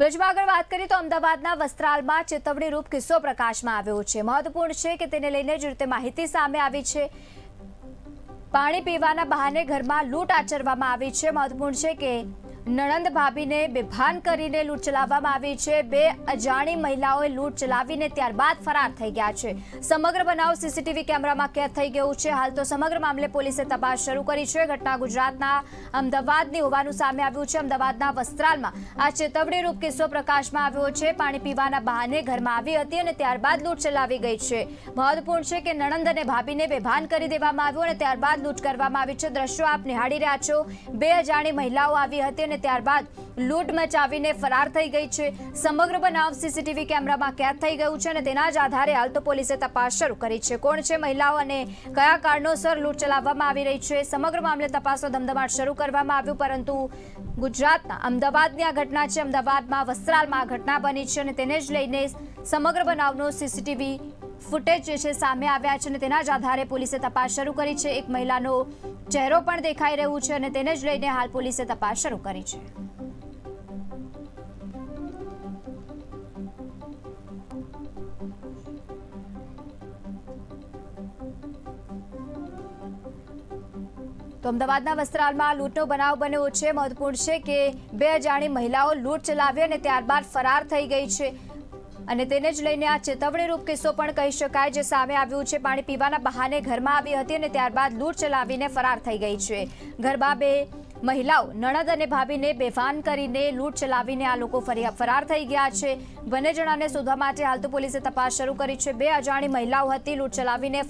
ब्रजमां आगळ वात करीए तो अमदावादना वस्त्रालमां चेतवणीरूप किस्सो प्रकाशमां आव्यो छे। महत्वपूर्ण छे के तेने लईने जे रीते माहिती सामे आवी छे, पाणी पीवाना बहाने घरमां लूंट आचरवामां आवी छे। महत्वपूर्ण छे के नणंद भाभीने बेभान करीने लूंट चलाववामां आवी छे। बे अजाणी महिलाओए लूंट चलावीने त्यारबाद फरार थई गया छे। समग्र बनाव सीसीटीवी कैमरामां कैद थई गयो छे। हाल तो समग्र मामले पोलीसे तपास शरू करी छे। घटना गुजरातना अमदावादनी होवानुं सामे आव्युं छे। अमदावादना वस्त्रालमां आ चेतवणीरूप किस्सो प्रकाशमां आव्यो छे। पाणी पीवाना बहाने घरमां આવી હતી અને ત્યારબાદ લૂંટ ચલાવી ગઈ છે। મહત્વપૂર્ણ છે કે નણંદ અને ભાભીને બેભાન કરી દેવામાં આવ્યો અને ત્યારબાદ લૂંટ કરવામાં આવી છે। દ્રશ્યો આપ નિહાળી રહ્યા છો। બે અજાણી મહિલાઓ આવી હતી, ત્યારબાદ લૂંટ મચાવીને ફરાર થઈ ગઈ છે। સમગ્ર બનાવ સીસીટીવી કેમેરામાં કેદ થઈ ગયું છે અને તેના જ આધારે હાલ તો પોલીસે તપાસ શરૂ કરી છે। કોણ છે મહિલાઓ અને કયા કારણોસર લૂંટ ચલાવવામાં આવી રહી છે, સમગ્ર મામલે તપાસનો ધમધમાટ શરૂ કરવામાં આવ્યો। પરંતુ ગુજરાતના અમદાવાદની આ ઘટના છે, અમદાવાદમાં વસ્ત્રાલમાં આ ઘટના બની છે અને તેને જ લઈને સમગ્ર બનાવનો સીસીટીવી फूटेज जे सामे आव्या छे ने तेना ज आधारे पोलीसे तपास शरू करी छे। एक महिलानो चेहरो पण देखाई रह्यो छे अने तेने ज लईने हाल पोलीसे तपास शरू करी छे। तो अमदावादना वस्त्रालमां लूंटनो बनाव बन्यो छे। महत्वपूर्ण छे के बे अजाणी महिलाओ लूंट चलावी अने त्यारबाद फरार थई गई छे અને તેને જ લઈને આ ચેતવણીરૂપ કિસ્સો પણ કહી શકાય જે સામે આવ્યો છે। પાણી પીવાના બહાને ઘરમાં આવી હતી અને ત્યારબાદ લૂંટ ચલાવીને ફરાર થઈ ગઈ છે। ઘરમાં બે મહિલાઓ નણદ અને ભાભીને બેભાન કરીને લૂંટ ચલાવીને આ લોકો ફરાર થઈ ગયા છે। બંને જણાને શોધવા માટે હાલ તો પોલીસે તપાસ શરૂ કરી છે। બે અજાણી મહિલાઓ હતી, લૂંટ ચલાવીને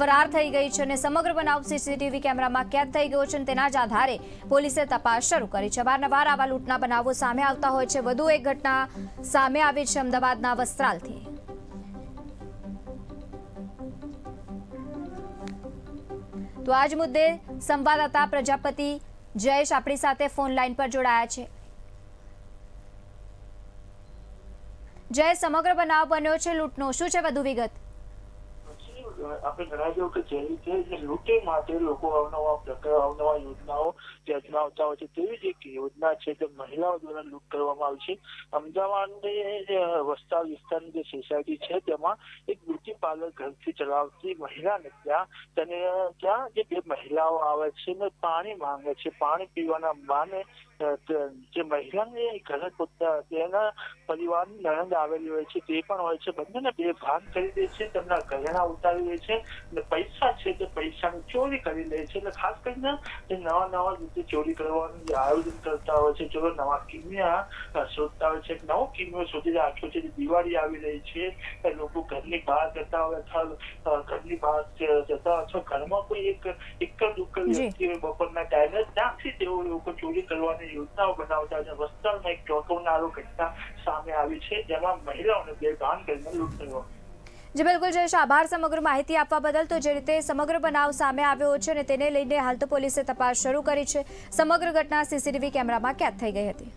ફરાર થઈ ગઈ છે અને સમગ્ર બનાવ સીસીટીવી કેમેરામાં કેદ થઈ ગયો છે અને તેના જ આધારે પોલીસે તપાસ શરૂ કરી છે। વારંવાર આવા લૂંટના બનાવો સામે આવતા હોય છે। વધુ એક ઘટના સામે આવી છે અમદાવાદના वस्त्राल थी। तो आज मुद्दे संवाददाता प्रजापति जयेश अपनी साथे फोन लाइन पर जोड़ाया छे। जयेश, समग्र बनाव बन्यो छे लूंटनो, शुं छे वधु विगत? આપણે જણાવ્યું કે જે રીતે લૂંટે માટે લોકો અવનવા પ્રકાર અવનવા યોજનાઓ જે અજમાવતા હોય છે, તેવી જ એક યોજના છે જે મહિલાઓ દ્વારા લૂંટ કરવામાં આવી છે। અમદાવાદની જે વસ્ત્રાલ વિસ્તારની જે સોસાયટી છે તેમાં એક બ્યુટી પાર્લર ઘરથી ચલાવતી મહિલાને ત્યાં જે બે મહિલાઓ આવે છે ને પાણી માંગે છે। પાણી પીવાના બહાને જે મહિલાને ઘરે પોતા તેના પરિવારની નણંદ આવેલી હોય છે તે પણ હોય છે, બંનેને બેભાન કરી દે છે, તેમના ઘરેણા ઉતારી લે છે અને પૈસા છે તે પૈસાની ચોરી કરી લે છે। એટલે ખાસ કરીને જે નવા નવા રીતે ચોરી કરવાનું જે આયોજન કરતા હોય છે, ચલો નવા કિમિયા શોધતા હોય છે, નવો કિમિયો શોધી રાખ્યો છે। દિવાળી આવી રહી છે, લોકો ઘરની બહાર જતા હોય અથવા ઘરની બહાર જતા અથવા ઘરમાં કોઈ એક જ ઉકેલ વ્યક્તિ બપોરના ટાઈમે ત્યાંથી તેઓ લોકો ચોરી કરવાની યોજનાઓ બનાવતા અને વસ્ત્રાલમાં એક ચોંકાવનારો ઘટના સામે આવી છે જેમાં મહિલાઓને બેભાન કરીને લૂંટ થયો। જી બિલકુલ જયેશ, આભાર સમગ્ર માહિતી આપવા બદલ। તો જે રીતે સમગ્ર બનાવ સામે આવ્યો છે અને તેને લઈને હાલ તો પોલીસે તપાસ શરૂ કરી છે। સમગ્ર ઘટના સીસીટીવી કેમેરામાં કેદ થઈ ગઈ હતી।